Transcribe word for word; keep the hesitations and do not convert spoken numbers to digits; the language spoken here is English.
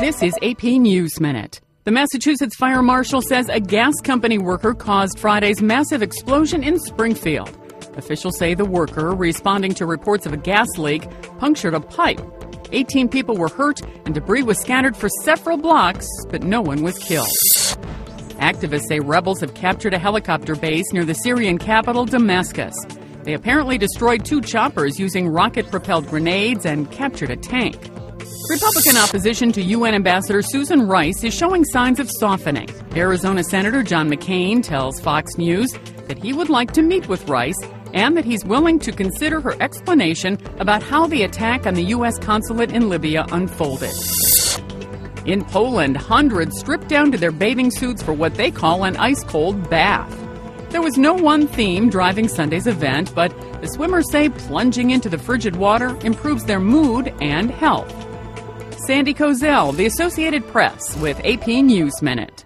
This is A P News Minute. The Massachusetts Fire Marshal says a gas company worker caused Friday's massive explosion in Springfield. Officials say the worker, responding to reports of a gas leak, punctured a pipe. eighteen people were hurt and debris was scattered for several blocks, but no one was killed. Activists say rebels have captured a helicopter base near the Syrian capital, Damascus. They apparently destroyed two choppers using rocket-propelled grenades and captured a tank. Republican opposition to U N Ambassador Susan Rice is showing signs of softening. Arizona Senator John McCain tells Fox News that he would like to meet with Rice and that he's willing to consider her explanation about how the attack on the U S consulate in Libya unfolded. In Poland, hundreds stripped down to their bathing suits for what they call an ice-cold bath. There was no one theme driving Sunday's event, but the swimmers say plunging into the frigid water improves their mood and health. Sandy Kozel, the Associated Press, with A P News Minute.